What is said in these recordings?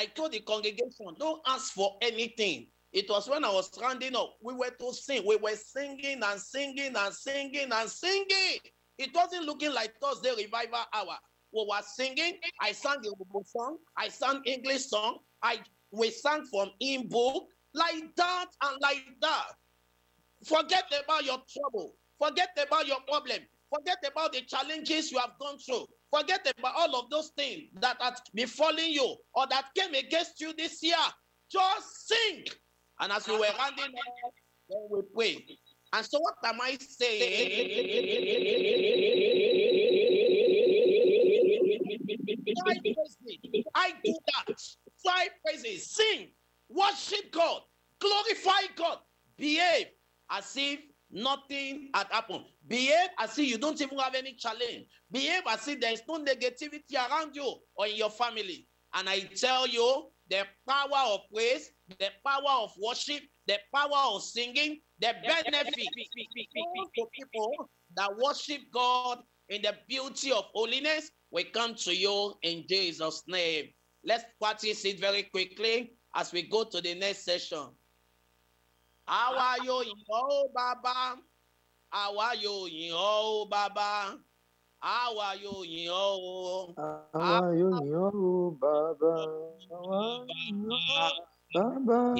I told the congregation, don't ask for anything. It was when I was standing up. We were to sing. We were singing and singing and singing and singing. It wasn't looking like Thursday revival hour. We were singing. I sang the Igbo song. I sang English song. We sang from in book, like that and like that. Forget about your trouble. Forget about your problem. Forget about the challenges you have gone through. Forget about all of those things that are befalling you or that came against you this year. Just sing. And as we were running out, then we prayed. And so what am I saying? Try praising. I do that. Try praising. Sing. Worship God. Glorify God. Behave as if nothing had happened. Behave as if you don't even have any challenge. Behave as if there is no negativity around you or in your family. And I tell you, the power of praise, the power of worship, the power of singing, the benefit to people that worship God in the beauty of holiness will come to you in Jesus' name. Let's practice it very quickly as we go to the next session. How are you, oh Baba? How are you, oh Baba? How are you, oh? How are you, oh Baba? Baba,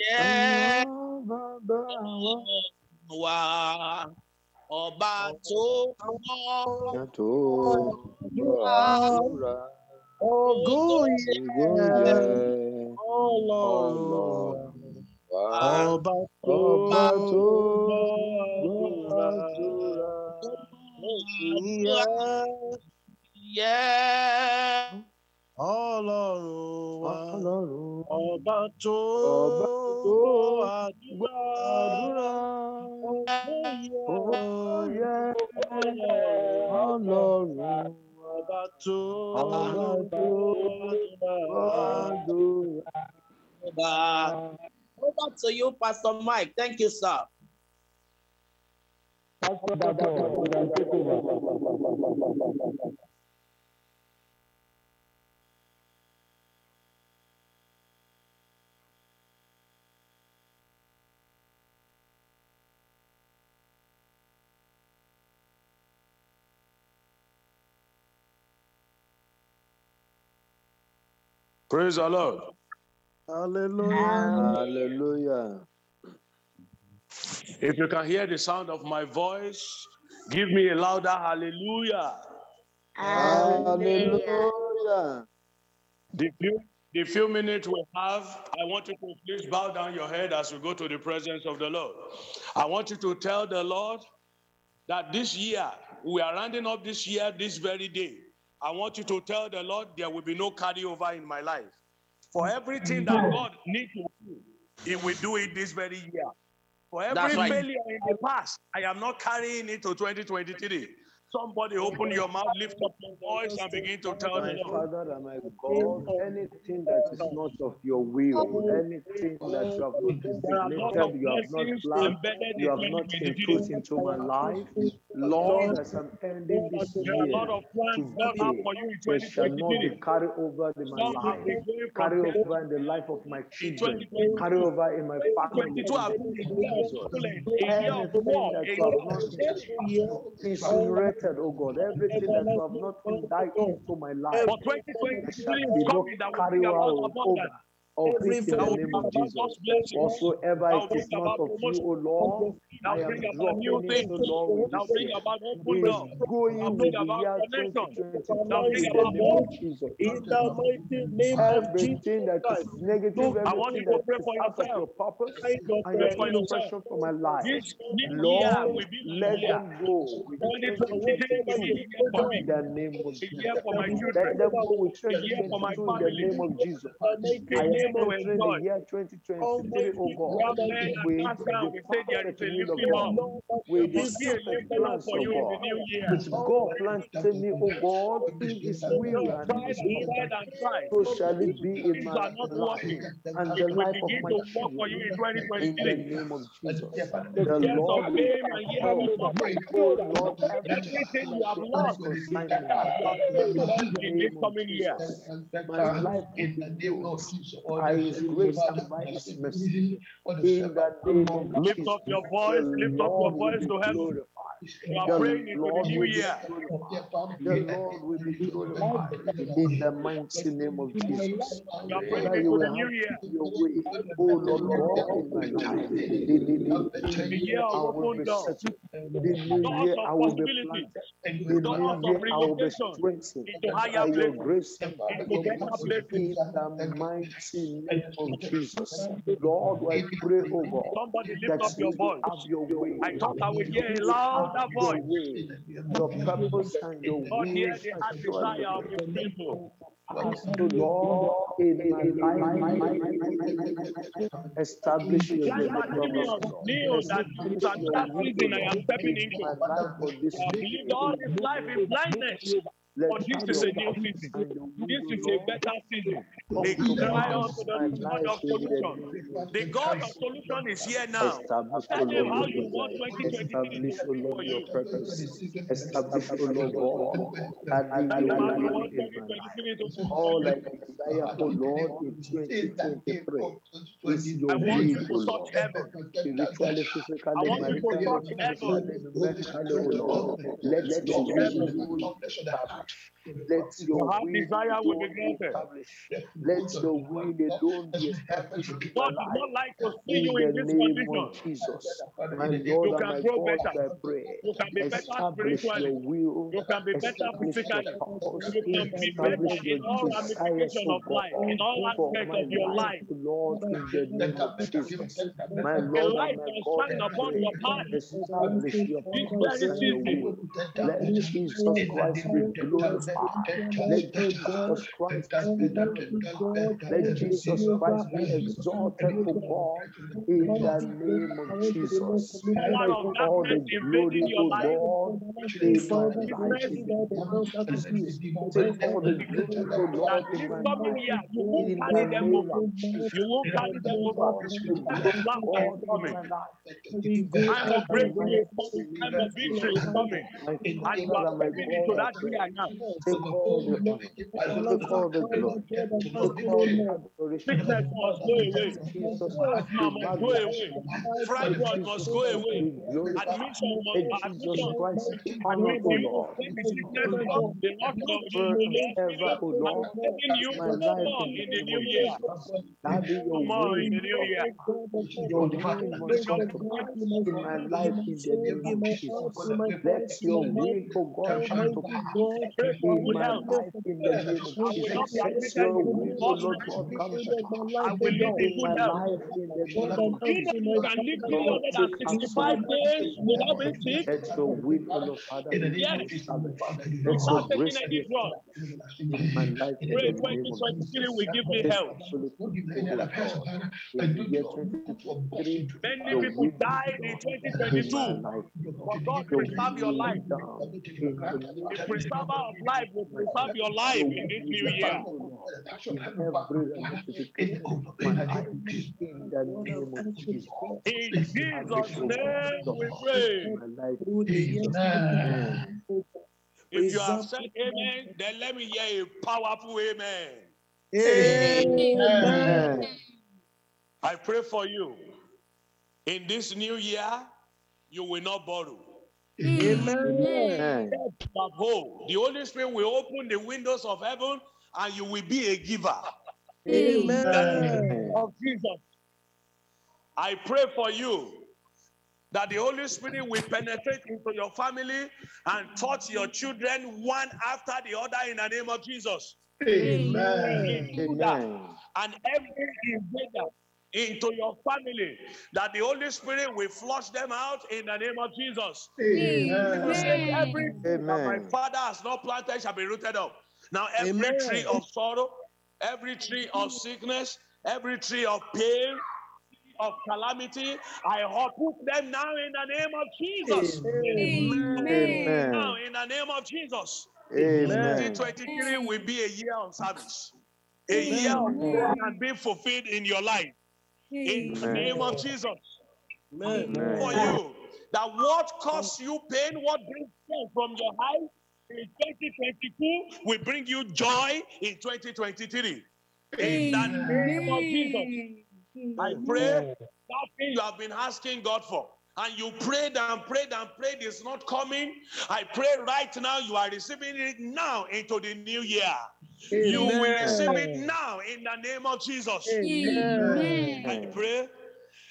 yeah, Baba, wow, Oba to oh, Ọlọ́run ọba tó àdúrà oyè Ọlọ́run ọba tó àdúrà. Over to you, Pastor Mike. Thank you, sir. Praise the Lord. Hallelujah. Hallelujah. If you can hear the sound of my voice, give me a louder hallelujah. Hallelujah. The few minutes we have, I want you to please bow down your head as we go to the presence of the Lord. I want you to tell the Lord that this year, we are rounding up this year, this very day. I want you to tell the Lord there will be no carryover in my life. For everything that God needs to do, He will do it this very year. For every failure in the past, I am not carrying it to 2023. Somebody open your mouth, lift up your voice, and begin to tell the Lord. Father and my God, anything that is not of your will, anything that you have not designated, you have not planned, you have not input into my life, Lord, as I'm ending this year, today, there shall not be carryover in my life, carryover in the life of my children, carryover in my family. Anything that you have not oh God, everything that you have not indicted into my life, I shall be not carried out over. In the name of Jesus. Whatsoever it is not of you, O Lord, I am dropping it, O Lord. We are going with the year 2023 in the name of Jesus. In the mighty name of Jesus. Everything that is negative, everything that is out of your purpose, and your intervention for my life, Lord, let them go. In the name of Jesus. Let them go with treasure in the name of Jesus. name of God. The year 2023, oh God, we say there is a lifting up. We declare a lifting up for you in the new year. Which God planted me, oh God, in His will and His life. So shall it be in my life and the life of my children. In the name of Jesus, the Lord will break, oh Lord, everything you have lost. My life in the name of Jesus, I is grace and by His mercy. In the name of Jesus, lift up your voice to heaven. You are praying into the new year. The Lord will be glorified in the mighty name of Jesus. You are praying into the new year. Oh Lord, in my life, the year I will be settled. The new year I will be planted. The new year I will be strengthened by Your grace and by Your mercy in the mighty name of Jesus. Lord, I pray, oh God, that You have Your way. I thought I would hear a loud voice. Your purpose and Your will of Your people. The Lord in my life, establish Your will. This is a new season. This is a better season. They cry out to the God of solution. The God of solution is here now. Establish, how you want 2023 for you. Establish, O Lord, and all I desire, O Lord, in 2023 is Your will, O Lord. Spiritually, physically, maritally, O Lord. Let Your will be established. Let Your will be established. Let Your will alone be established. God does not like to see you in this condition. Jesus, my Lord, you can grow better. You can be better spiritually. You can be better physically. You can be better in all applications of life, in all aspects of your life. Lord, in the name of Jesus, my Lord, my God, establish Your purpose and Your will. Let Jesus Christ be glorified. Let Jesus Christ be glorified. Let Jesus Christ be exalted, O God, in the name of Jesus. All the glory, O Lord, in my life. Take all the glory, O Lord, in my life. In the name of Jesus. You won't carry them over. Time of breakthrough is coming. Time of victory is coming. And you are ready to that year now. Take all the glory. Take all the glory. Take all the adoration. Sickness must go away. Asthma must go away. Fibroid must go away. Admission must I will live 65 days without being sick. That's the will of the Father. That's the grace in my life. Pray 2023 will give me health. Many people died in 2022. But God preserve your life. The preserver of life will preserve your life in this new year. In Jesus' name we pray. Amen. If you have said amen, then let me hear a powerful amen. Amen. I pray for you. In this new year, you will not borrow. Amen. The Holy Spirit will open the windows of heaven and you will be a giver. Amen. In the name of Jesus, I pray for you that the Holy Spirit will penetrate into your family and touch your children one after the other in the name of Jesus. Amen. Amen. And every invader into your family, that the Holy Spirit will flush them out in the name of Jesus. Amen. Everything that my Father has not planted shall be rooted up. Now every tree of sorrow, every tree of sickness, Every tree of pain, of calamity, I uproot them now in the name of Jesus. Amen. Amen. Now in the name of Jesus. Amen. 2023 will be a year of service. A year of prayer and being fulfilled in your life. In the name of Jesus. Amen. For you, that what costs you pain, what brings pain from your life in 2022 will bring you joy in 2023. In the name of Jesus. I pray that thing you have been asking God for, and you prayed and prayed and prayed, it's not coming. I pray right now you are receiving it now into the new year. Amen. You will receive it now in the name of Jesus. Amen. I pray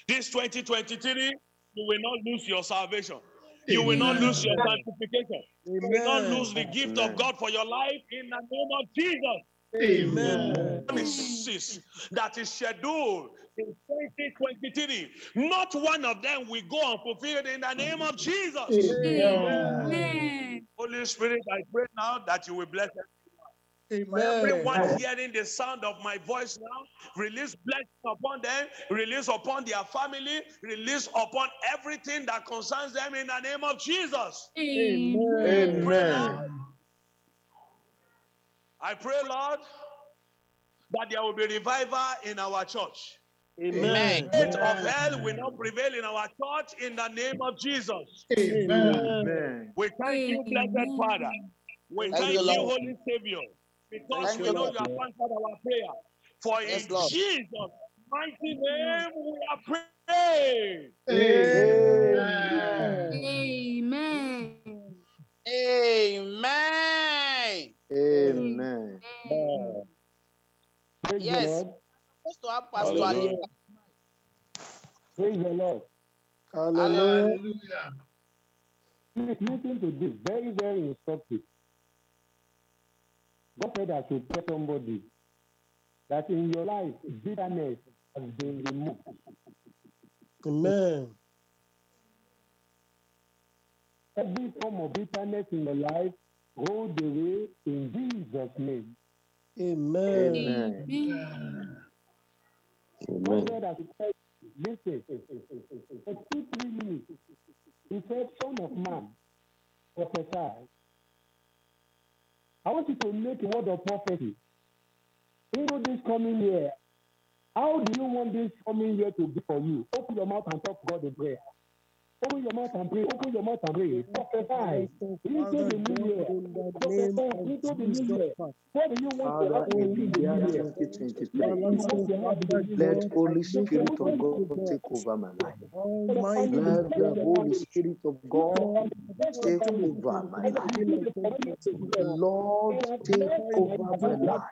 this 2023, you will not lose your salvation. You will not lose your sanctification. You will not lose the gift of God for your life in the name of Jesus. Amen. That is scheduled in 2023. Not one of them will go unfulfilled in the name of Jesus. Amen. Amen. Holy Spirit, I pray now that you will bless everyone. Amen. Everyone hearing the sound of my voice now, release blessings upon them, release upon their family, release upon everything that concerns them in the name of Jesus. Amen. Amen. I pray, Lord, that there will be revival in our church. Amen. The gate of hell will not prevail in our church in the name of Jesus. Amen. Amen. We thank you, blessed Father. We thank you, Holy Savior, because we know you have answered our prayer. For in Jesus' mighty name we are praying. Amen. Amen. Amen. Amen. Amen. Yes. Hallelujah. Praise the Lord. Hallelujah. Please listen to this. Very, very instructive. God said I should tell somebody that in your life, bitterness has been removed. Amen. Every form of bitterness in your life, hold the way in Jesus' name. Amen. Amen. Amen. Amen. Listen, for 2-3 minutes, he said, Son of Man, prophesy. I want you to make a word of prophecy. Into this coming year, how do you want this coming year to be for you? Open your mouth and talk God in prayer. Open your mouth and pray. Open your mouth and pray. Prophesy. Into the new year. Prophesy. Into the new year. What do you want to happen in the new year? Let Holy Spirit of God take over my life. Let the Holy Spirit of God take over my life. Lord, take over my life.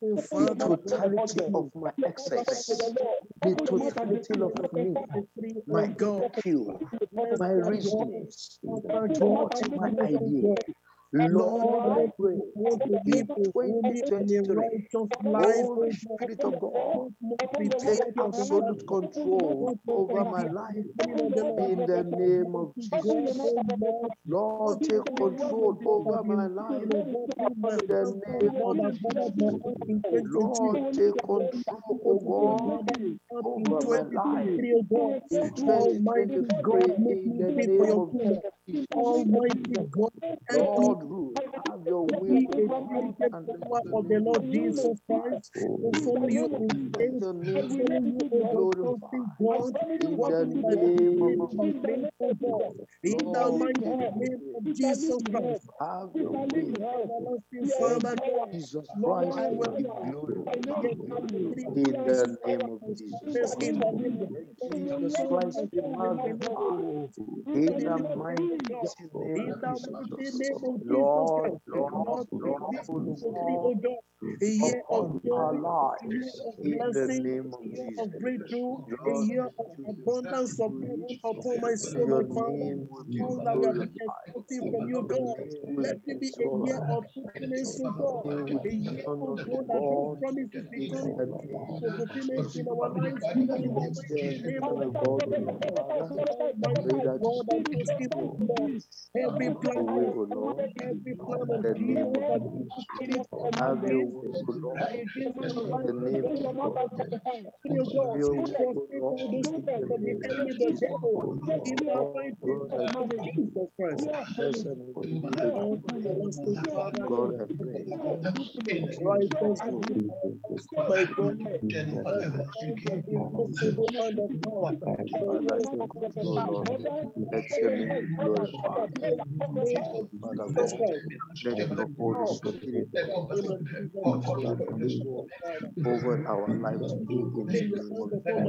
The totality of my excess. The totality of me. My God, you. My reasons, my thoughts, my ideas. Lord, I pray in 2023, Holy Spirit of God, take absolute control over my life in the name of Jesus. Lord, take control over my life in the name of Jesus. Lord, take control, oh God, over my life in 2023 in the name of Jesus. Almighty God, rule, have your will, and the power of the Lord Jesus Christ to follow you in the name of Jesus Christ. Have your will, Jesus Christ, in the name of Jesus. Jesus Christ, in the mighty name of Lord, a year of joy, a year of blessing, a year of breakthrough, a year of abundance of blessing upon my soul and family. All that we are expecting from you, God, let it be a year of fruitfulness to God, a year of God that you promise to become fruitfulness in our lives. In the name of God, every plan of the name of have your way, Lord. The name over our lives, financially, oh God, there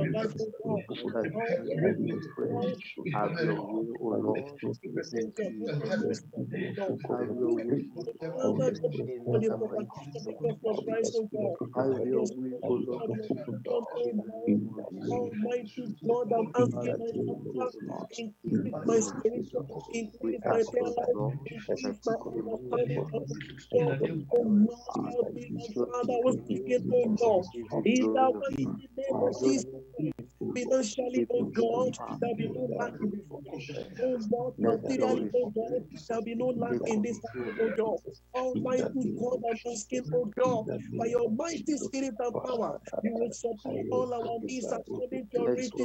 be no lack in this house. Oh God, materially, oh God, there be no lack in this house, oh God. Almighty God, I must give, oh God, by your mighty spirit and power, you will supply all our needs according to your riches. I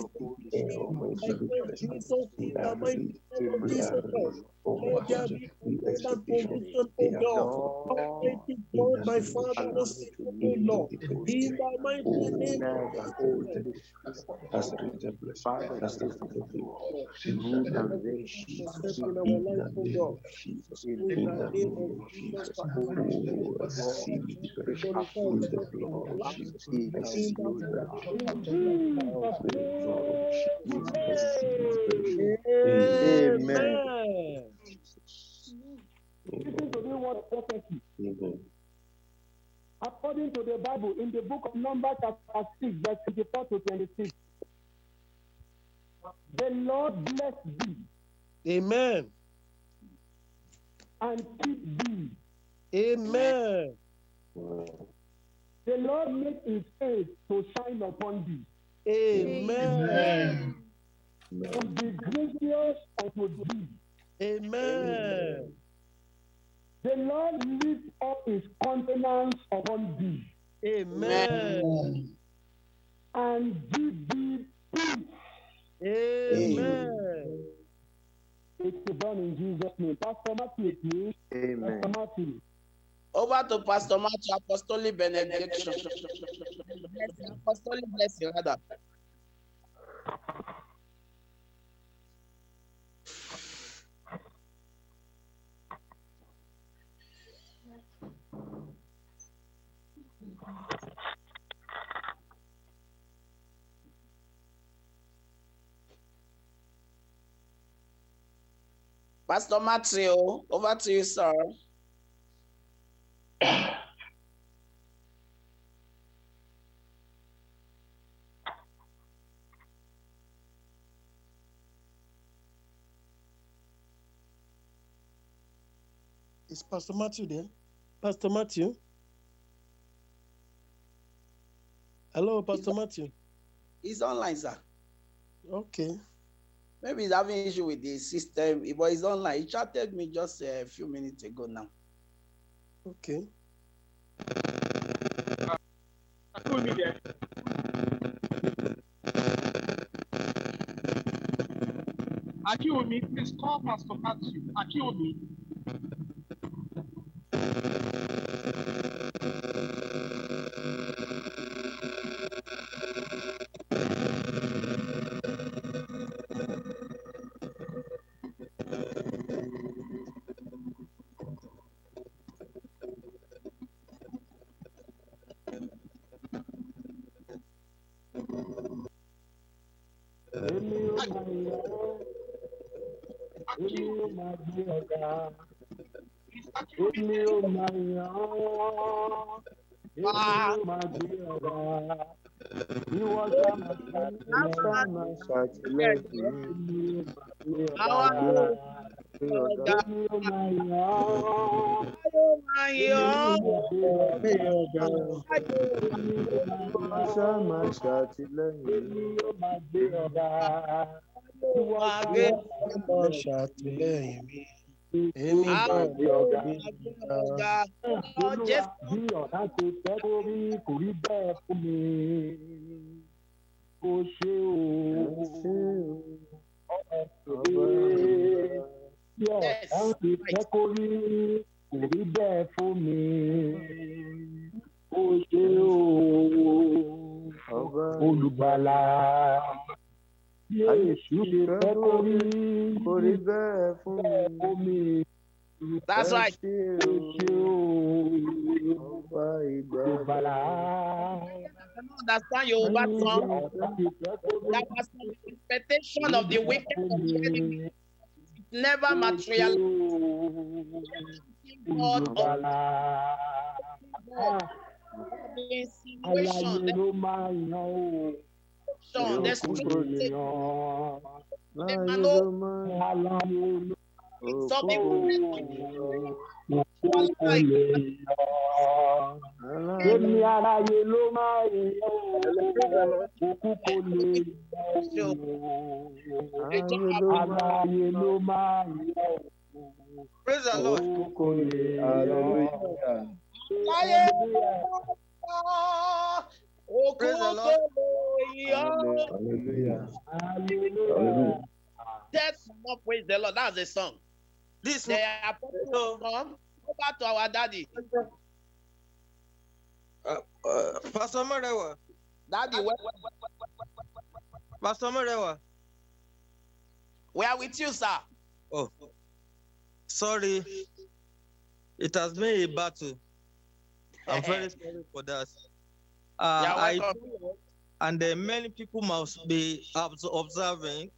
pray, Jesus, in the mighty name of Jesus Christ. May there be constant provision, oh God. Almighty God, my Father, must give, oh Lord, in the mighty name of Jesus Christ. As the Father, as the Amen. According to the Bible, in the book of Numbers, chapter 6, verse 24 to 26, the Lord bless thee. Amen. And keep thee. Amen. The Lord make his face to shine upon thee. Amen. And be gracious unto thee. Amen. The Lord lift up his countenance upon thee. Amen. And give thee peace. Amen. It's done in Jesus' name. Pastor Matthew, please. Amen. Pastor Matthew. Over to Pastor Matthew, apostolic benediction. Apostolic blessing, rather. Pastor Matthew, over to you, sir. Is Pastor Matthew there? Pastor Matthew? Hello, Pastor Matthew. He's online, sir. Okay. Maybe he's having issue with the system, but he's online. He chatted me just a few minutes ago now. Okay. Akiomi, please call Pastor Matthew. Akiomi. That's right. Understand your song. That was the expectation of the wicked. Never materialized. God so be praise the Lord. Praise the Lord. Hallelujah. That's not praise the Lord. That's the song. This they are come back to our daddy. Pastor Marewa. Daddy, Pastor Marewa. We are with you, sir. Oh, sorry. It has been a battle. I'm very sorry for that. Many people must be observing.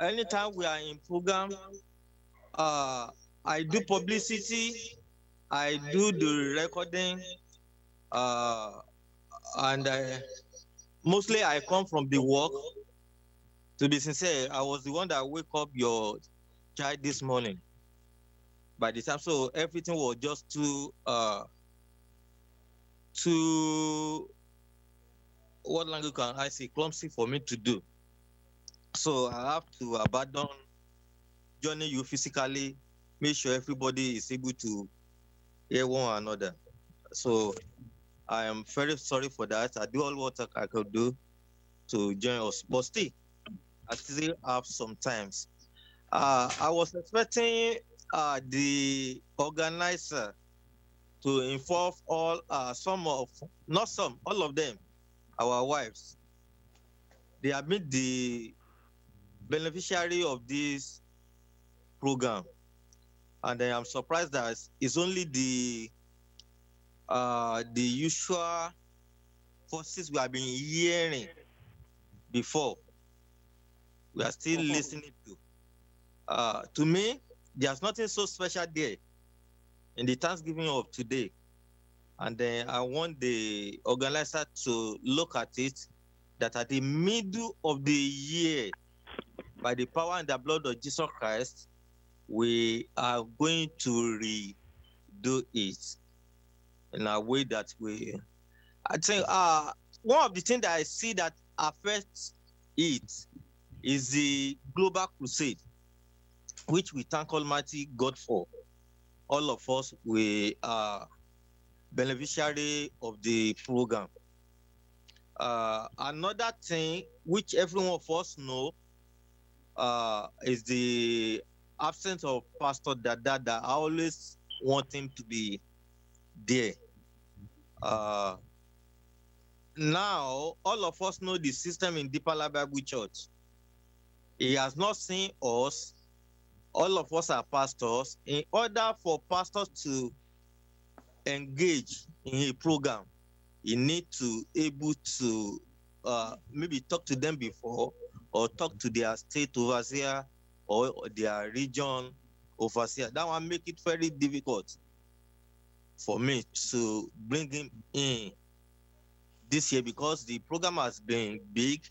Anytime we are in program. I do publicity, I do the recording, and mostly I come from the work. To be sincere, I was the one that wake up your child this morning. By the time, so everything was just too, what language can I say, clumsy for me to do. So I have to abandon journey you physically, make sure everybody is able to hear one another. So I am very sorry for that. I do all what I could do to join us, but still, I still have some times. I was expecting the organizer to involve all, all of them, our wives. They have been the beneficiary of this program, and I am surprised that it's only the usual forces we have been hearing before. We are still listening to. To me, there's nothing so special there in the Thanksgiving of today, and then I want the organizer to look at it that at the middle of the year, by the power and the blood of Jesus Christ, we are going to redo it in a way that we, I think one of the things that I see that affects it is the global crusade, which we thank Almighty God for. All of us, we are beneficiary of the program. Another thing which every one of us know is the absence of Pastor Dada. I always want him to be there. Now, all of us know the system in Deeper Life Bible Church. He has not seen us. All of us are pastors. In order for pastors to engage in a program, you need to able to maybe talk to them before, or talk to their state overseer, or their region overseer. That one make it very difficult for me to bring him in this year, because the program has been big,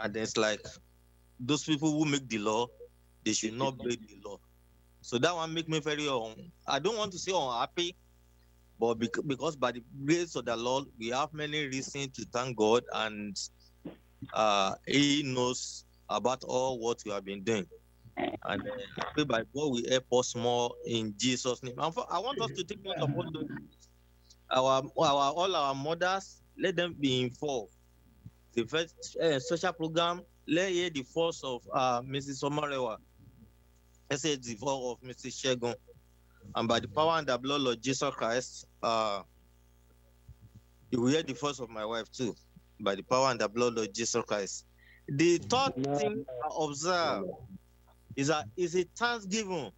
and it's like those people who make the law, they should not break the law. So that one make me very, I don't want to say unhappy, but because by the grace of the Lord, we have many reasons to thank God, and he knows about all what we have been doing. And I pray by God will help us more in Jesus' name. And for, I want us to take note of all our mothers. Let them be involved. The first social program, let hear the voice of Mrs. Omarewa. I say the voice of Mrs. Shegun. And by the power and the blood of Jesus Christ, you will hear the voice of my wife too. By the power and the blood of Jesus Christ. The third thing I observe is that it's a thanksgiving.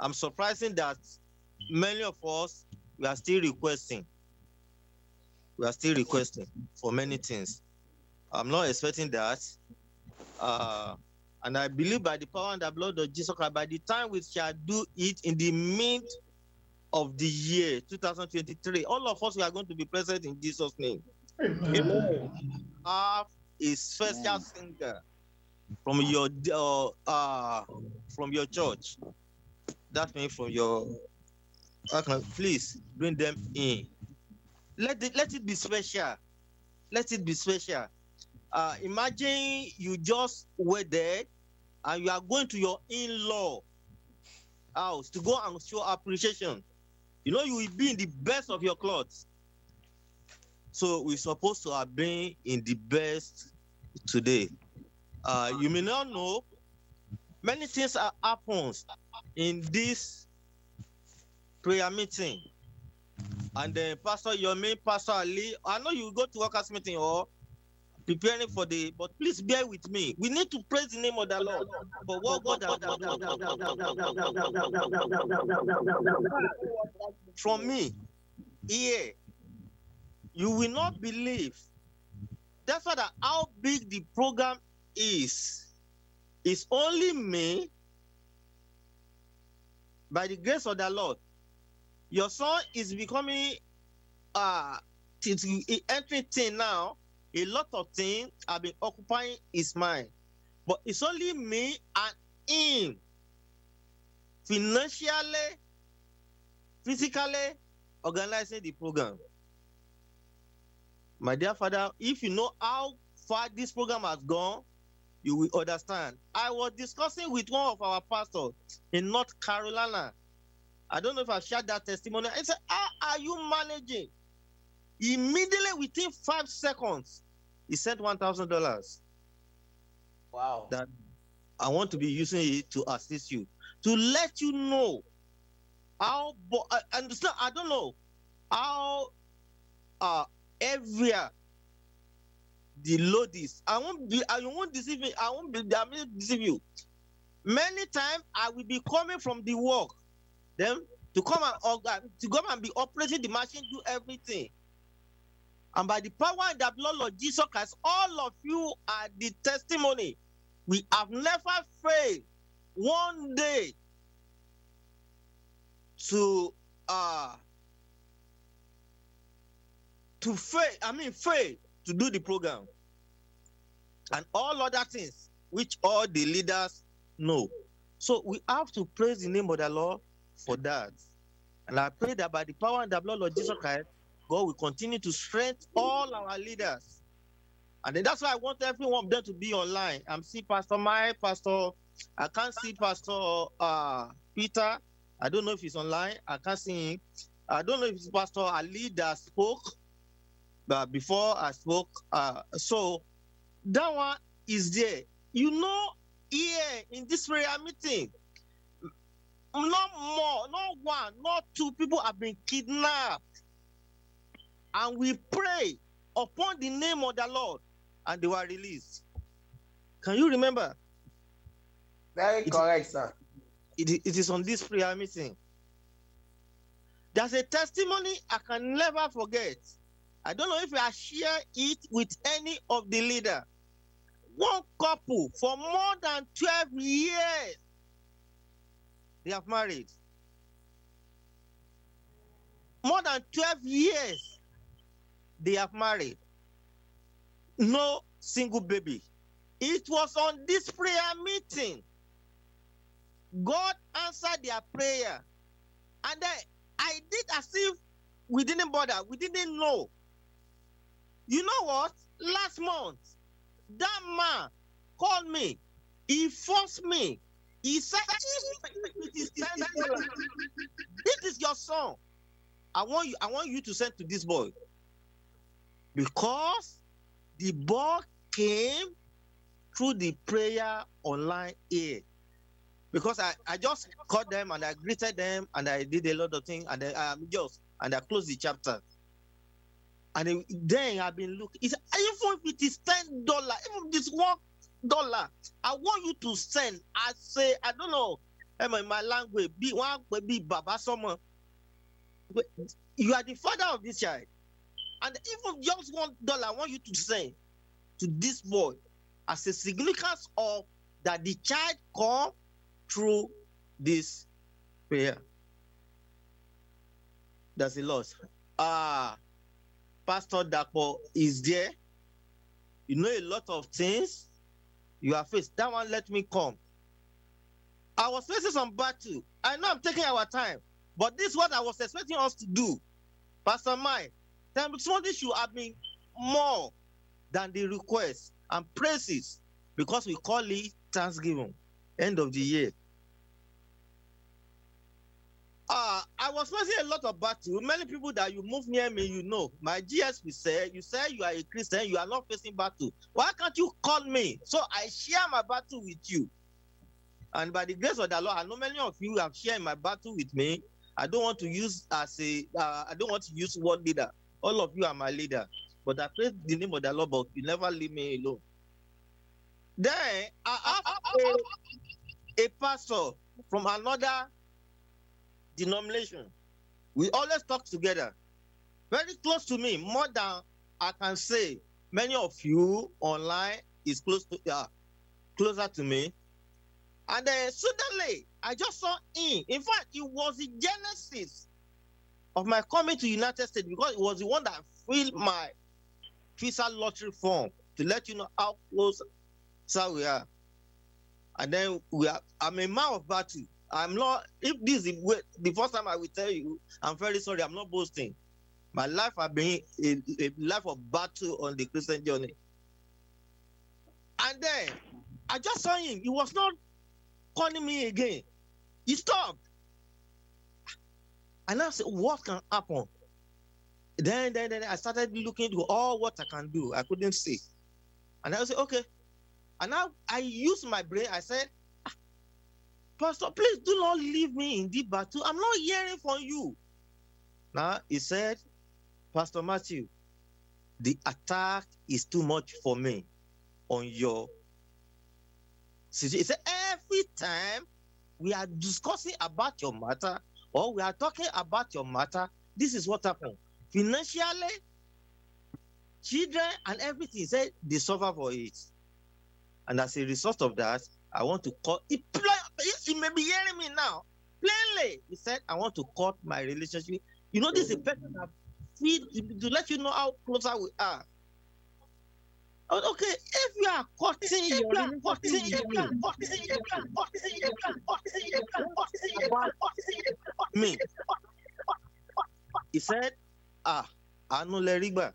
I'm surprising that many of us, we are still requesting for many things. I'm not expecting that. And I believe by the power and the blood of Jesus Christ, by the time we shall do it in the mid of the year 2023, all of us, we are going to be present in Jesus' name. Amen. Have a special singer from your church. That means from your, please bring them in. Let it be special. Let it be special. Imagine you just wedded and you are going to your in-law house to go and show appreciation. You know, you will be in the best of your clothes. So we're supposed to have been in the best today. You may not know, many things happen in this prayer meeting. And then Pastor Yomi, Pastor Ali, I know you go to workers' meeting or preparing for the, but please bear with me. We need to praise the name of the Lord for what God has done. From me, here, you will not believe. That's why how big the program is. It's only me, by the grace of the Lord. Your son is becoming entering thing now. A lot of things have been occupying his mind. But it's only me and him. Financially, physically, organizing the program. My dear father, if you know how far this program has gone, you will understand. I was discussing with one of our pastors in North Carolina. I don't know if I've shared that testimony. I said, how are you managing? Immediately, within 5 seconds, he sent $1,000. Wow. That I want to be using it to assist you. To let you know how, and it's not, I don't know, how everywhere the load is. I won't deceive me. I won't deceive you. Many times, I will be coming from the work. Them to come and be operating the machine, do everything. And by the power and the blood of Jesus Christ, all of you are the testimony. We have never failed one day to fail to do the program and all other things which all the leaders know. So we have to praise the name of the Lord for that. And I pray that by the power and the blood of Jesus Christ, God will continue to strengthen all our leaders. And then that's why I want every one of them to be online. I'm seeing Pastor Mike, Pastor, I can't see Pastor Peter. I don't know if he's online. I can't see him. I don't know if it's Pastor Ali that spoke, but before I spoke. So that one is there. You know, here in this prayer meeting, not more, not one, not two people have been kidnapped. And we pray upon the name of the Lord, and they were released. Can you remember? Very correct, sir. It is on this prayer meeting. There's a testimony I can never forget. I don't know if I share it with any of the leaders. One couple, for more than 12 years, they have married. More than 12 years, they have married. No single baby. It was on this prayer meeting. God answered their prayer. And then I did as if we didn't bother. We didn't know. You know what? Last month, that man called me He forced me. He said, this is your son. I want you to send to this boy. Because the boy came through the prayer online here. Because I just called them and I greeted them and I did a lot of things and I closed the chapter. And then I've been looking. He said, even if it is $10, even if it's $1, I want you to send. I say, I don't know, in my language, be one, be Baba, someone. You are the father of this child. And even just $1, I want you to send to this boy as a significance of that the child come through this prayer. That's a loss. Pastor Dapo is there. You know a lot of things you are faced. That one let me come. I was facing some battle. I know I'm taking our time, but this is what I was expecting us to do. Pastor Mike, somebody should have been more than the request and praises, because we call it Thanksgiving, end of the year. I was facing a lot of battle. Many people that you move near me, you know. My GSP said, you say you are a Christian, you are not facing battle. Why can't you call me? So I share my battle with you. And by the grace of the Lord, I know many of you have shared my battle with me. I don't want to use word leader. All of you are my leader. But I praise the name of the Lord, but you never leave me alone. Then I asked a pastor from another denomination. We always talk together. Very close to me, more than I can say. Many of you online is closer to me. And then suddenly, I just saw him. In fact, it was the genesis of my coming to United States, because it was the one that filled my visa lottery form, to let you know how close we are. And then I'm a man of battle. I'm not, if this is the first time I will tell you, I'm very sorry, I'm not boasting. My life has been a life of battle on the Christian journey. And then I just saw him. He was not calling me again. He stopped. And I said, what can happen? Then I started looking to all what I can do. I couldn't see. And I said, okay. And now I used my brain. I said, Pastor, please do not leave me in the battle. I'm not hearing from you. Now he said, Pastor Matthew, the attack is too much for me on your situation. He said, every time we are discussing about your matter, or we are talking about your matter, this is what happened. Financially, children and everything, said they suffer for it. And as a result of that, I want to cut. He may be hearing me now. Plainly, he said, I want to cut my relationship. You know, this is a person that feed to let you know how closer we are. Okay, if you are cutting your me, he said, I know Leriba.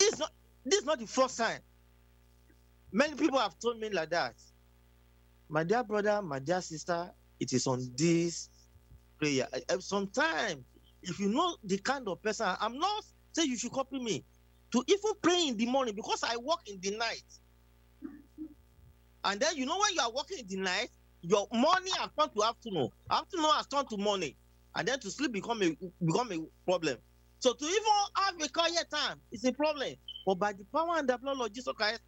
This is not the first time. Many people have told me like that. My dear brother, my dear sister, it is on this prayer. Sometimes, if you know the kind of person, I'm not saying you should copy me. To even pray in the morning, because I work in the night. And then, you know, when you are working in the night, your morning has turned to afternoon. Afternoon has turned to morning. And then to sleep become a problem. So to even have a quiet time is a problem. But by the power and the blood of Jesus Christ,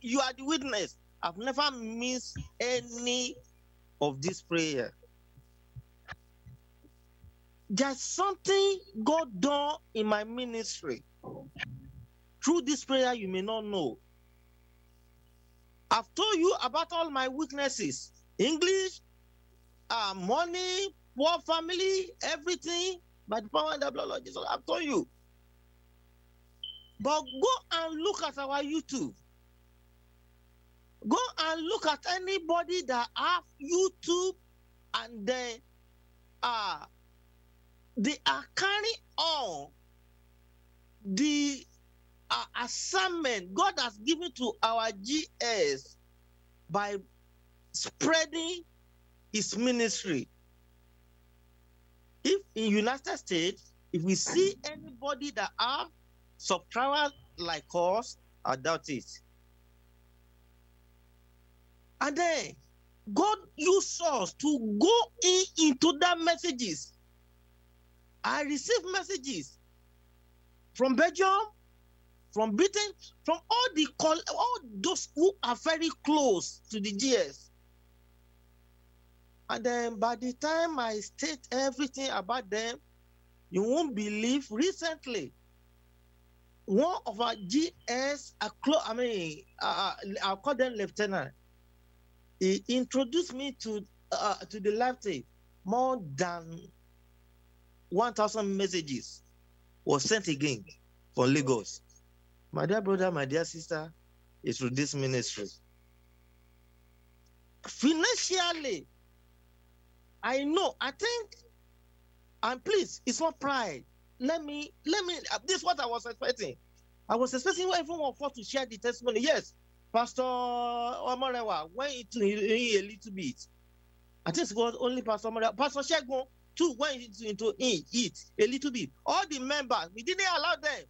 you are the witness. I've never missed any of this prayer. There's something God done in my ministry. Through this prayer, you may not know. I've told you about all my weaknesses. English, money, poor family, everything. By the power and the blood of Jesus, I've told you. But go and look at our YouTube. Go and look at anybody that have YouTube, and they are carrying on the assignment God has given to our GS by spreading his ministry. If in United States, if we see anybody that are subscribers like us, I doubt it. And then God used us to go into that messages. I received messages from Belgium, from Britain, from all those who are very close to the GS. And then by the time I state everything about them, you won't believe, recently one of our GS, I'll call them lieutenant, he introduced me to the live tape. More than 1,000 messages was sent again from Lagos. My dear brother, my dear sister, is through this ministry. Financially, I know, I think, and please, it's not pride. Let me, this is what I was expecting. I was expecting everyone of us to share the testimony. Yes, Pastor Omorewa went into it a little bit. I think it was only Pastor Omorewa. Pastor Shegun too went into it a little bit. All the members, we didn't allow them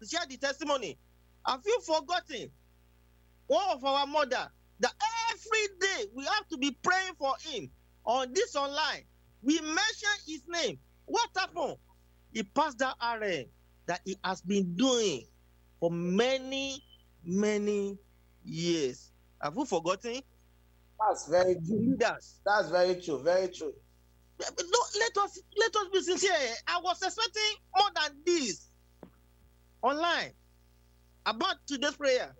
to share the testimony. Have you forgotten one of our mother that every day we have to be praying for him? On this online, we mention his name. What happened? He passed that RN that he has been doing for many, many years. Have you forgotten? That's very true. That's very true. Very true. No, let us be sincere. I was expecting more than this online about today's prayer.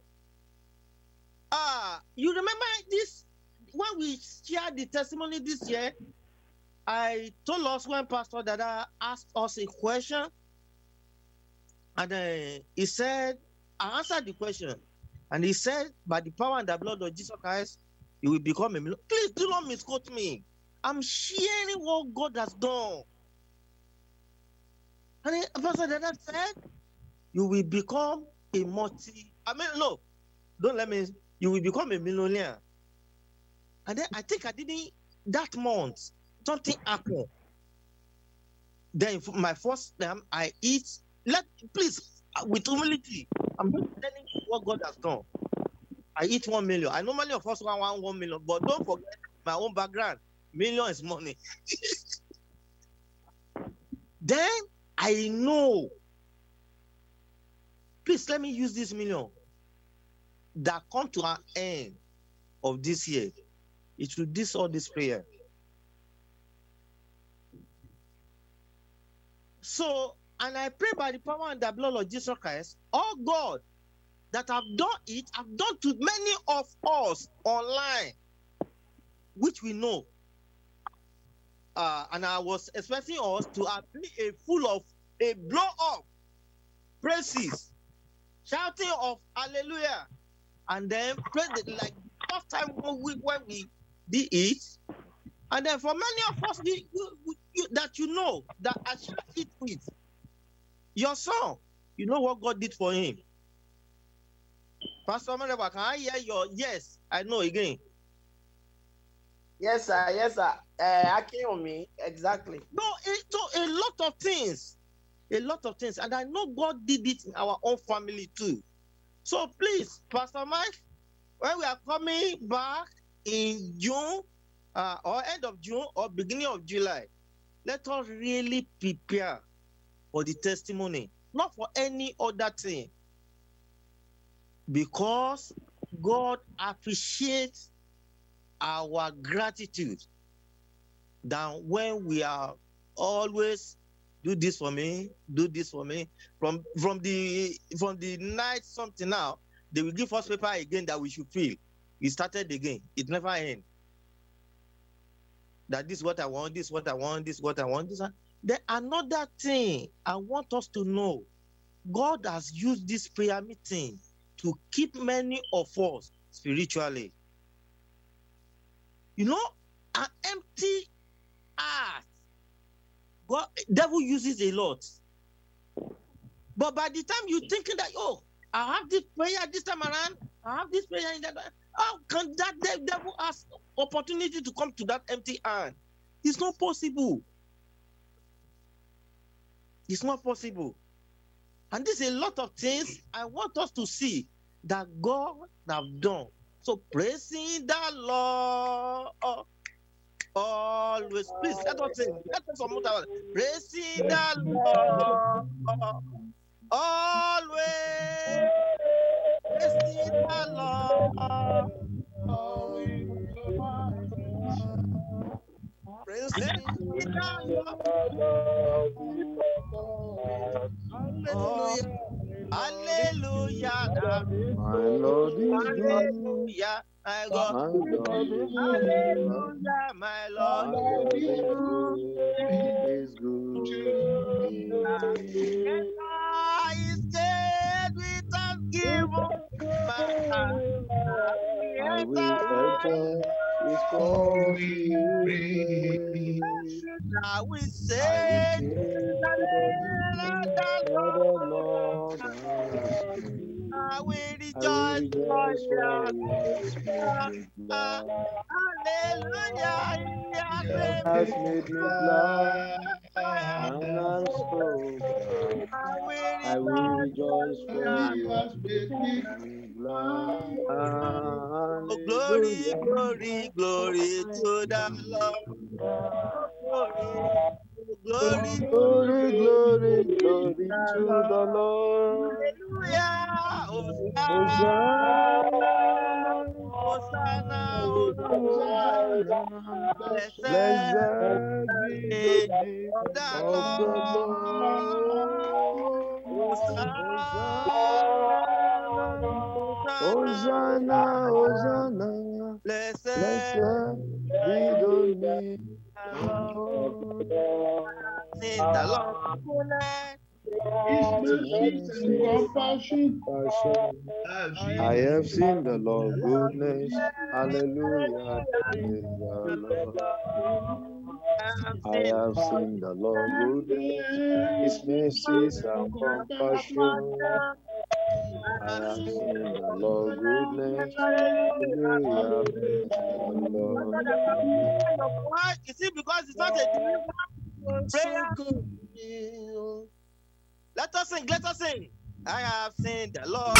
You remember this? When we shared the testimony this year, I told us when Pastor Dada asked us a question, and he said, I answered the question, and he said, by the power and the blood of Jesus Christ, you will become a millionaire. Please do not misquote me. I'm sharing what God has done. And then Pastor Dada said, you will become a you will become a millionaire. And then I think I didn't, that month, something happened. Then my first time I eat, please, with humility, I'm just telling you what God has done. I eat 1 million. I normally, of course, want 1 million, but don't forget my own background. Million is money. Then I know, please let me use this million that come to an end of this year. It will this or this prayer. So, and I pray by the power and the blood of Jesus Christ, oh God, that I've done to many of us online, which we know. And I was expecting us to have a full of a blow up, praises, shouting of hallelujah, and then pray like the first time when we did it, and then for many of us that I shall eat with your son, you know what God did for him. Pastor Mareba, can I hear your yes? I know again. Yes, sir. Yes, sir. I came on me exactly. No, so a lot of things, and I know God did it in our own family too. So please, Pastor Mike, when we are coming back in June, or end of June, or beginning of July, let us really prepare for the testimony, not for any other thing. Because God appreciates our gratitude than when we are always do this for me, from the night something now. They will give us paper again that we should fill. We started again. It never ends. That this is what I want, this is what I want, this is what I want. Then another thing I want us to know, God has used this prayer meeting to keep many of us spiritually. You know, an empty heart, God, devil uses a lot. But by the time you're thinking that, oh, I have this prayer this time around. I have this prayer in that. How can that devil ask opportunity to come to that empty hand? It's not possible. It's not possible. And there's a lot of things I want us to see that God have done. So praising the Lord always. Please let us sing. Let us promote our praising the Lord always. Praising the Lord always. Praising the Lord. Hallelujah. Hallelujah. My Lord is good. Hallelujah. My God. Hallelujah. My Lord is good. And I stand with thanksgiving. My heart. I will say I will rejoice for you. Hallelujah. Has made me glad and I'm so glad. I will rejoice for you. Has made me glad. Oh, glory, glory, glory to the Lord. Glory. Glory, glory, glory, glory to the Lord. Hallelujah. Hosanna, Hosanna, Hosanna. Blessed be the Lord. Hosanna, Hosanna, Hosanna. Blessed be the name. I have seen the Lord's goodness. Hallelujah. I have seen the Lord's goodness, His mercies and compassion. I have seen the Lord's goodness. Hallelujah. You see, because it's not a prayer. Let us sing, let us sing. I have seen the Lord.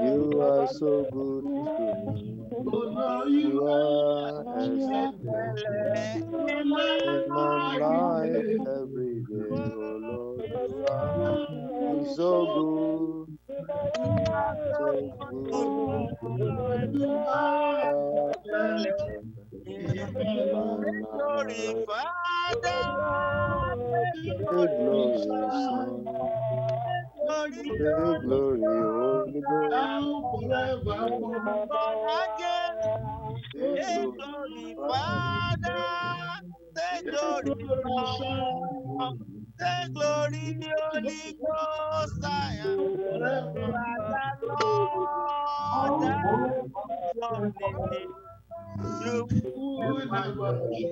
You are so good to me. You are in my life every day, oh Lord. You are so good. Glory, the glory, the Holy Ghost, I am the Lord.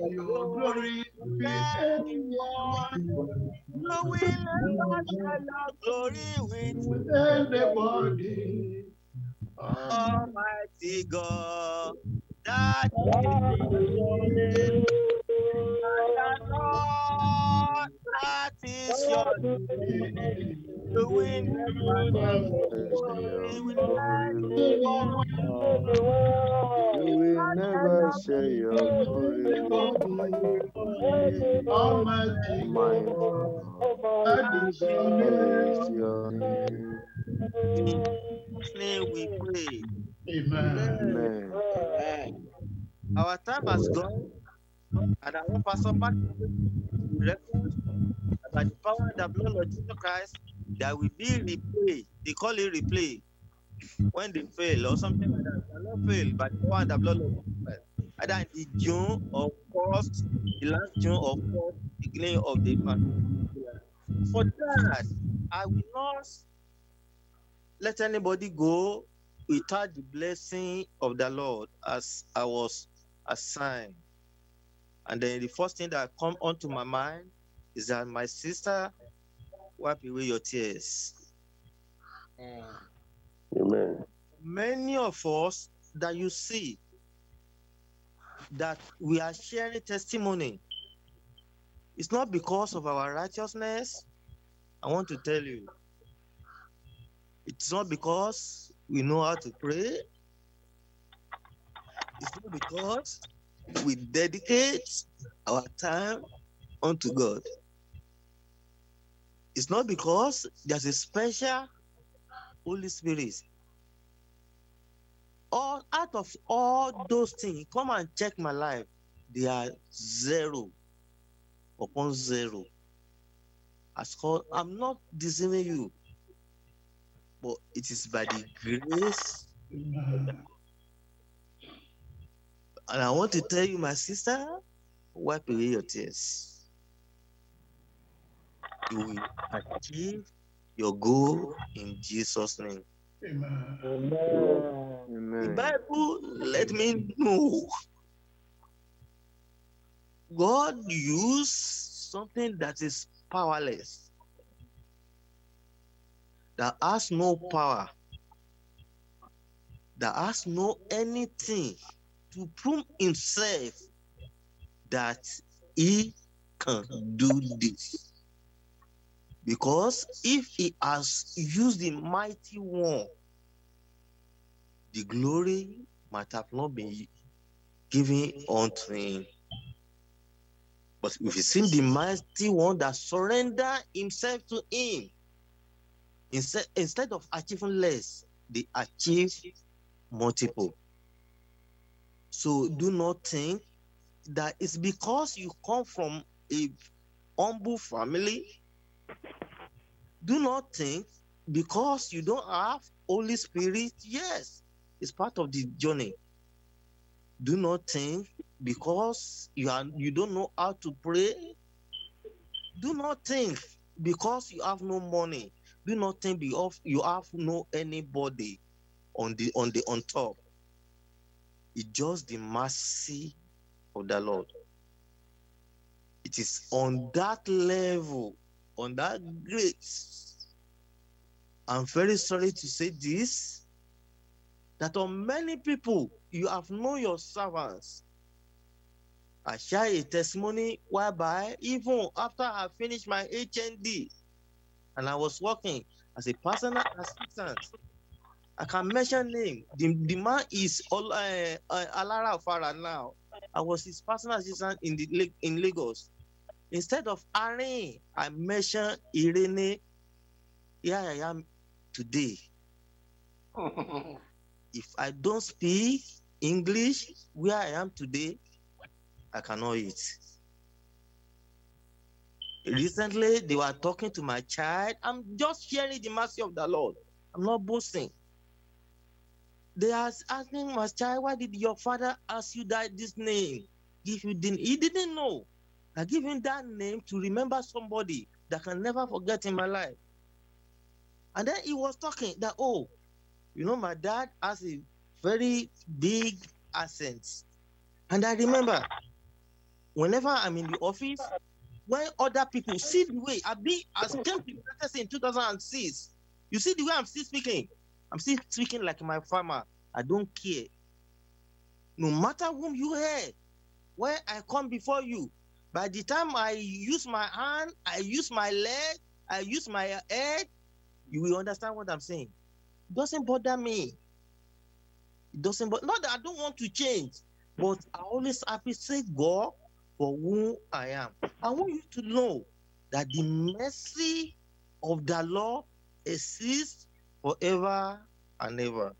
Your glory be everyone. No will ever share your glory with everybody. Almighty God, that is Lord, that is your name. The wind will never share your glory. Almighty God, that is your name. May we pray. Amen. Amen. Our time has gone. And I want Pastor Mark to reference by the power of the blood of Jesus Christ, there will be replay. They call it replay when they fail or something like that. They will not fail by the power of the blood of Jesus Christ. And then the June of course, the last June of course, the beginning of the month. For that, I will not let anybody go we had the blessing of the Lord as I was assigned. And then the first thing that come onto my mind is that, my sister, wipe away your tears. Amen. Many of us that you see that we are sharing testimony, it's not because of our righteousness. I want to tell you, it's not because we know how to pray. It's not because we dedicate our time unto God. It's not because there's a special Holy Spirit. All out of all those things, come and check my life. They are zero upon zero. I'm not deceiving you, but it is by the grace. And I want to tell you, my sister, wipe away your tears. You will achieve your goal in Jesus' name. Amen. Amen. The Bible let me know God used something that is powerless, that has no power, that has no anything, to prove himself that he can do this. Because if he has used the mighty one, the glory might have not been given unto him. But if you see the mighty one that surrendered himself to him, instead of achieving less, they achieve multiple. So do not think that it's because you come from a humble family. Do not think because you don't have Holy Spirit. Yes, it's part of the journey. Do not think because you don't know how to pray. Do not think because you have no money. Do not think because you have no anybody on top. It's just the mercy of the Lord. It is on that level, on that grace. I'm very sorry to say this, that on many people, you have known your servants. I share a testimony whereby even after I finished my HND and I was working as a personal assistant, I can mention name. The man is Alara Farah now. I was his personal assistant in Lagos. Instead of Irene, I mentioned Irene. Here I am today. If I don't speak English, where I am today, I cannot eat. Recently, they were talking to my child. I'm just sharing the mercy of the Lord. I'm not boasting. They are asking my child, why did your father ask you that this name? If you didn't, he didn't know. I give him that name to remember somebody that I can never forget in my life. And then he was talking that, oh, you know, my dad has a very big accent. And I remember, whenever I'm in the office, when other people see the way I came to practice in 2006, you see the way I'm still speaking. I'm still speaking like my farmer. I don't care. No matter whom you hear, when I come before you, by the time I use my hand, I use my leg, I use my head, you will understand what I'm saying. It doesn't bother me. It doesn't bother. Not that I don't want to change, but I always appreciate God for who I am. I want you to know that the mercy of the Lord exists forever and ever.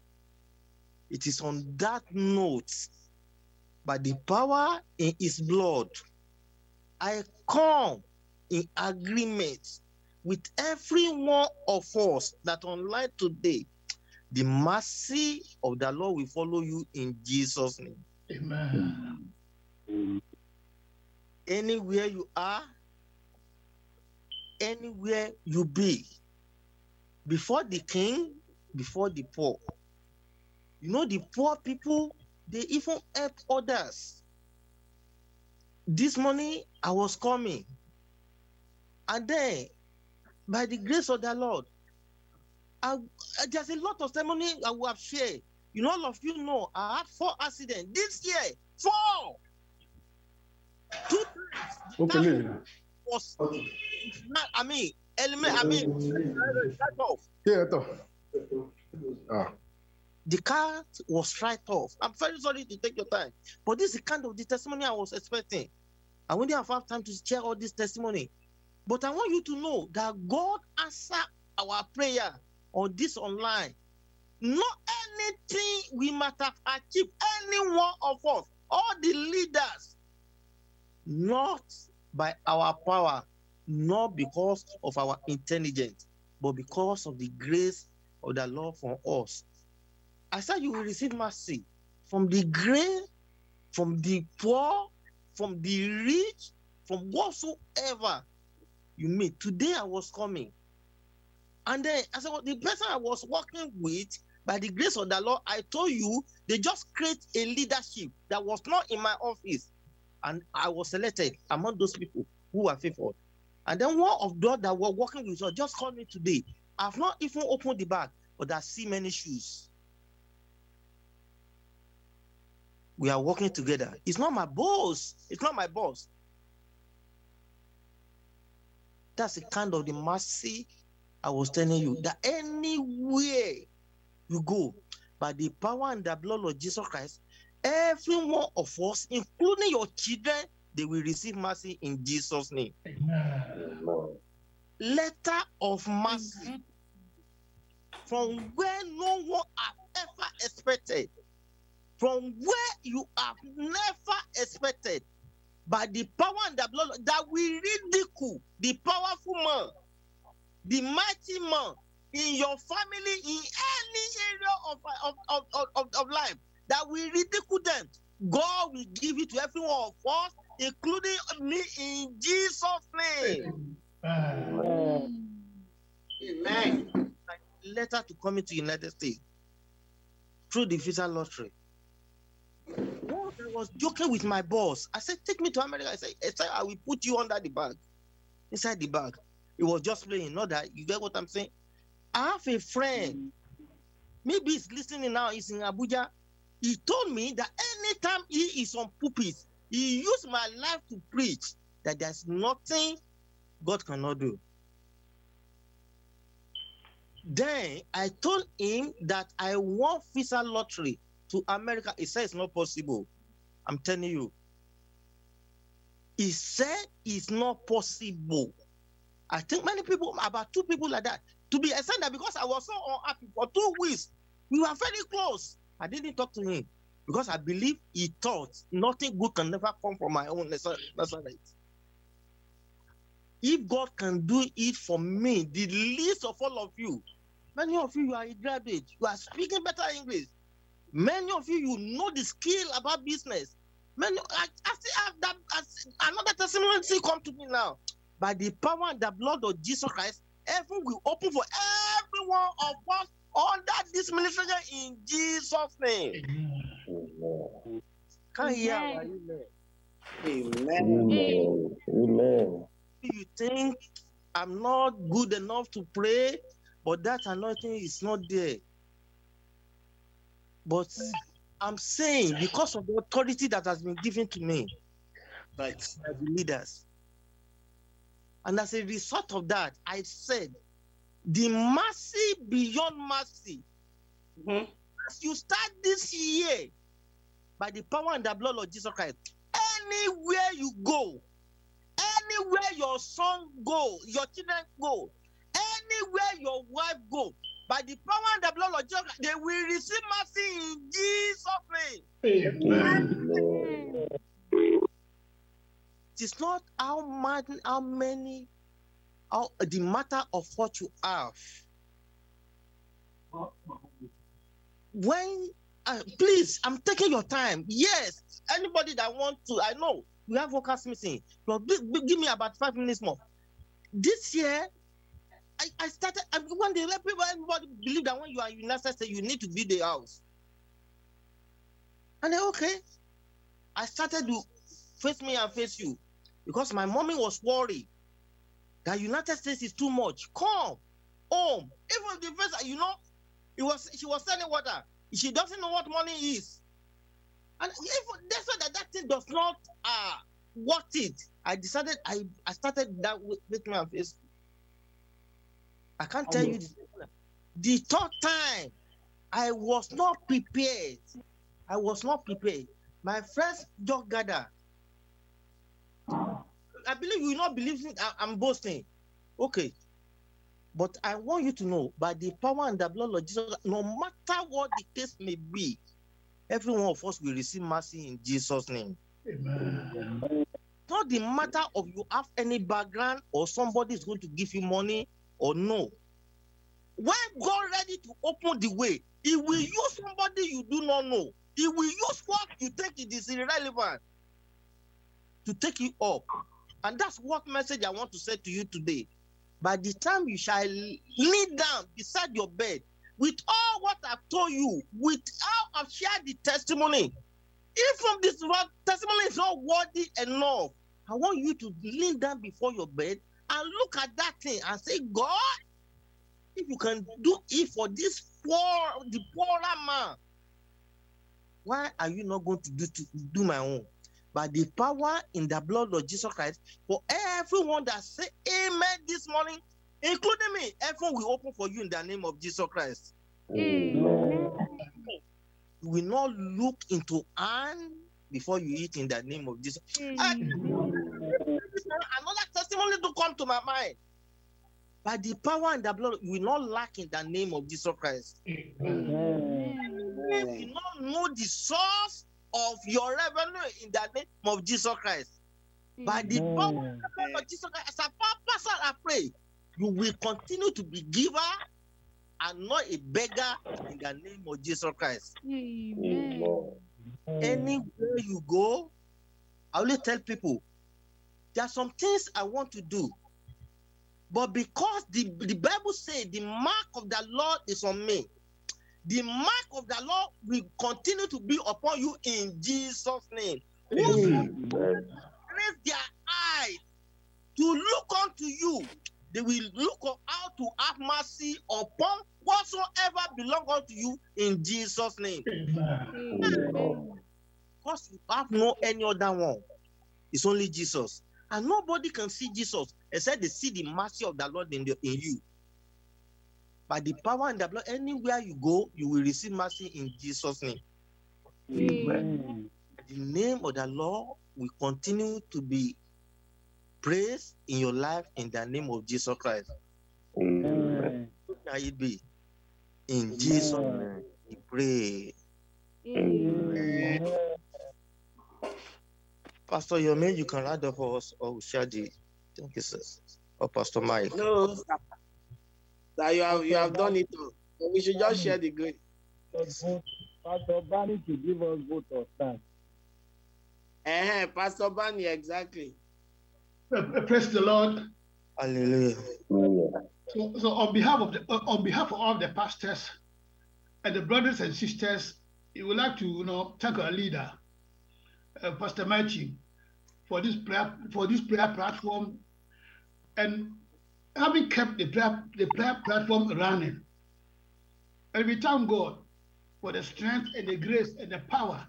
It is on that note, by the power in his blood, I come in agreement with every one of us that online today, the mercy of the Lord will follow you in Jesus' name. Amen. Anywhere you are, anywhere you be, before the king, before the poor, You know, the poor people, they even help others. This morning, I was coming. And then, by the grace of the Lord, there's a lot of testimony I will have shared. You know, all of you know, I had 4 accidents this year. 4! 2 times. Okay. Okay. The car was right off. I'm very sorry to take your time, but this is kind of the testimony I was expecting. I wouldn't have time to share all this testimony, but I want you to know that God answered our prayer on this online. Not anything we might have achieved, any one of us, all the leaders, not by our power, not because of our intelligence, but because of the grace of the Lord for us. I said you will receive mercy from the great, from the poor, from the rich, from whatsoever you meet. Today I was coming. And then I said, well, the person I was working with, by the grace of the Lord, I told you, they just create a leadership that was not in my office. And I was selected among those people who were faithful. And then one of those that were working with us just called me today. I've not even opened the bag, but I see many shoes. We are working together. It's not my boss. It's not my boss. That's the kind of the mercy I was telling you, that anywhere you go, by the power and the blood of Jesus Christ, every one of us, including your children, they will receive mercy in Jesus' name. Amen. Letter of mercy. Mm-hmm. From where no one has ever expected. From where you have never expected. By the power and the blood that will ridicule the powerful man, the mighty man in your family, in any area of life, that will ridicule them. God will give it to every one of us, including me, in Jesus' name. Amen. Amen. Letter to come into the United States through the visa lottery. Oh, I was joking with my boss. I said, take me to America. I said, I will put you under the bag. Inside the bag. It was just playing. Not that, you get what I'm saying? I have a friend. Maybe he's listening now. He's in Abuja. He told me that anytime he is on pulpit, he used my life to preach that there's nothing God cannot do. Then I told him that I won visa lottery to America. He said it's not possible. I'm telling you. He said it's not possible. I think many people, about 2 people like that, to be extent that because I was so unhappy for 2 weeks, we were very close. I didn't talk to him because I believe he thought nothing good can never come from my own. That's all right. If God can do it for me, the least of all of you, many of you are a graduate, you are speaking better English. Many of you, you know the skill about business. Many, I still have that. Another testimony still come to me now. By the power and the blood of Jesus Christ, heaven will open for every one of us under this ministry in Jesus' name. Amen. Can you hear what you mean? Amen. Amen. You think I'm not good enough to pray, but that anointing is not there. But I'm saying, because of the authority that has been given to me by the leaders, and as a result of that, I said, the mercy beyond mercy. Mm-hmm. As you start this year, by the power and the blood of Jesus Christ, anywhere you go, anywhere your son go, your children go, anywhere your wife go, by the power and the blood of Jesus Christ, they will receive mercy in Jesus' name. Amen. It is not how the matter of what you have. When, please, I'm taking your time. Yes, anybody that wants to, I know we have workers missing, but give me about 5 minutes more. This year, I started. One day, everybody believe that when you are in United States, you need to build a house. And then, okay, I started to face me and face you, because my mommy was worried that United States is too much. Come home. Even the visa, you know, she was sending water. She doesn't know what money is. And even, that's why that thing does not worth it. I decided, I started that with my face. I can't tell you the third time, I was not prepared. I was not prepared. My friends just gathered. I believe you will not believe me. I'm boasting. Okay. But I want you to know, by the power and the blood of Jesus, no matter what the case may be, every one of us will receive mercy in Jesus' name. Amen. Not the matter of you have any background or somebody is going to give you money or no. When God ready to open the way, He will use somebody you do not know. He will use what you think it is irrelevant to take you up. And that's what message I want to say to you today. By the time you shall kneel down beside your bed, with all what I've told you, with all I've shared the testimony, if from this testimony is not worthy enough, I want you to lean down before your bed and look at that thing and say, God, if you can do it for this poorer man, why are you not going to do my own? By the power in the blood of Jesus Christ, for everyone that say amen this morning, including me, everyone will open for you in the name of Jesus Christ. Amen. You will not look into hand before you eat in the name of Jesus. Another testimony to come to my mind. By the power and the blood, you will not lack in the name of Jesus Christ. You will not know the source of your revenue in the name of Jesus Christ. By the power and the blood of Jesus Christ, as a pastor, I pray, you will continue to be giver and not a beggar in the name of Jesus Christ. Amen. Anywhere you go, I only tell people, there are some things I want to do, but because the Bible says the mark of the Lord is on me, the mark of the Lord will continue to be upon you in Jesus' name. Amen. Raise their eyes to look unto you. They will look out to have mercy upon whatsoever belongs unto you in Jesus' name. Because you have no any other one. It's only Jesus. And nobody can see Jesus except they see the mercy of the Lord in you. By the power and the blood, anywhere you go, you will receive mercy in Jesus' name. Amen. The name of the Lord will continue to be praise in your life in the name of Jesus Christ. Amen. Shall it be in Jesus' name? We pray. Amen. Pastor Yomi, you can add up for us or Shadi. Thank you, sir. Or Pastor Mike. No, that you have done it all. So we should just share the grace. Pastor Bani to give us both of time. Pastor Bani, exactly. Praise the Lord. Hallelujah. So on behalf of all of the pastors and the brothers and sisters, we would like to thank our leader, Pastor Matthew, for this prayer platform, and having kept the prayer platform running. And we thank God for the strength and the grace and the power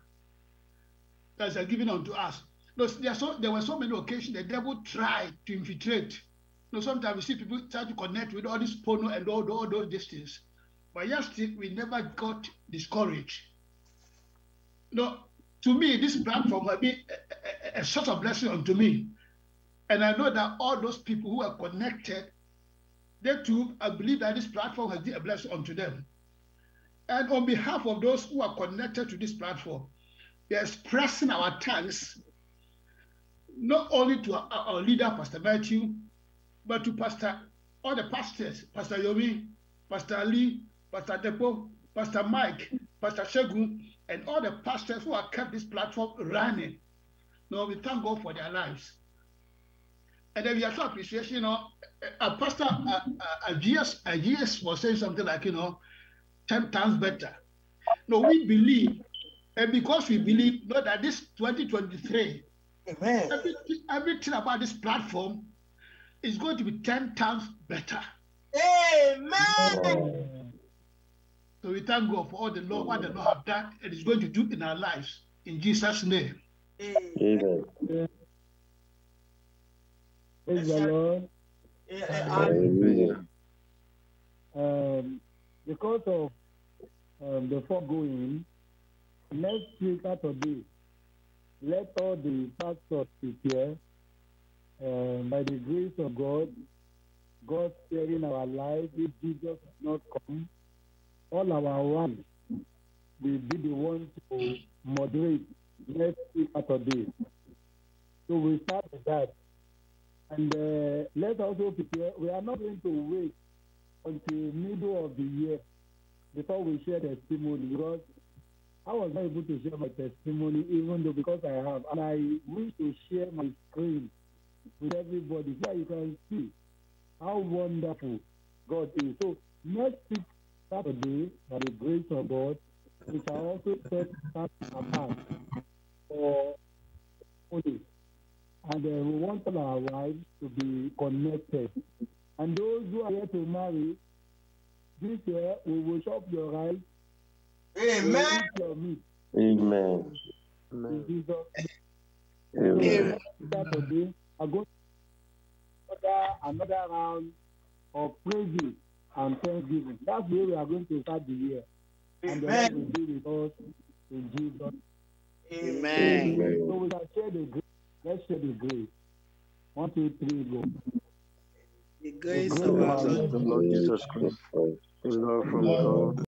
that is given unto us. There were so many occasions the devil tried to infiltrate. Sometimes we see people try to connect with all this porno and all those distance. But yet still, we never got discouraged. To me, this platform has been a sort of blessing unto me. And I know that all those people who are connected, they too, I believe that this platform has been a blessing unto them. And on behalf of those who are connected to this platform, we are expressing our thanks, not only to our leader, Pastor Matthew, but to all the pastors, Pastor Yomi, Pastor Ali, Pastor Depo, Pastor Mike, Pastor Shegun, and all the pastors who have kept this platform running. We thank God for their lives. And then we have to appreciate, Pastor Agias was saying something like, 10 times better. We believe And because we believe, Lord, that this 2023, amen, everything about this platform is going to be 10 times better. Amen. So we thank God for all the Lord, what the Lord has done and is going to do in our lives. In Jesus' name. Amen. Praise the Lord. Amen. Because of the foregoing, next week Saturday, let all the pastors prepare by the grace of God, God sparing our lives. If Jesus has not come, all our ones will be the ones to moderate next week Saturday. So we start with that. And let's also prepare. We are not going to wait until middle of the year before we share testimony, because I was not able to share my testimony, even though because I have, and I wish to share my screen with everybody so you can see how wonderful God is. So next week Saturday, by the grace of God, we shall also set that apart for only. And we want our wives to be connected. And those who are here to marry, this year we will shop your rights. Amen. Amen. Amen. Amen. Amen. Saturday, I go another round of praise and thanksgiving. That's where we are going to start the year. Amen. And the Lord will be with us in Jesus. Amen. Amen. So we shall share the grace. Let's share the grace. 1, 2, 3, go. The grace of our Lord Jesus Christ, the love from God.